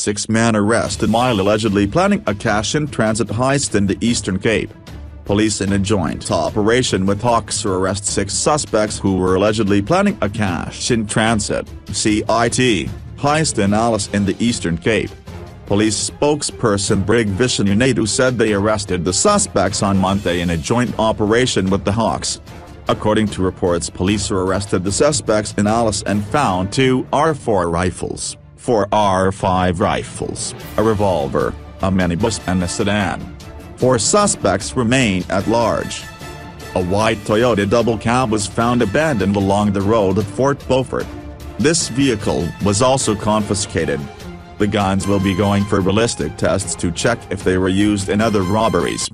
Six-man arrested while allegedly planning a cash-in-transit heist in the Eastern Cape. Police in a joint operation with Hawks arrest six suspects who were allegedly planning a cash-in-transit (CIT) heist in Alice in the Eastern Cape. Police spokesperson Brig Vishenyunadu said they arrested the suspects on Monday in a joint operation with the Hawks. According to reports, police arrested the suspects in Alice and found two R4 rifles, four R5 rifles, a revolver, a minibus and a sedan. Four suspects remain at large. A white Toyota double cab was found abandoned along the road at Fort Beaufort. This vehicle was also confiscated. The guns will be going for ballistic tests to check if they were used in other robberies.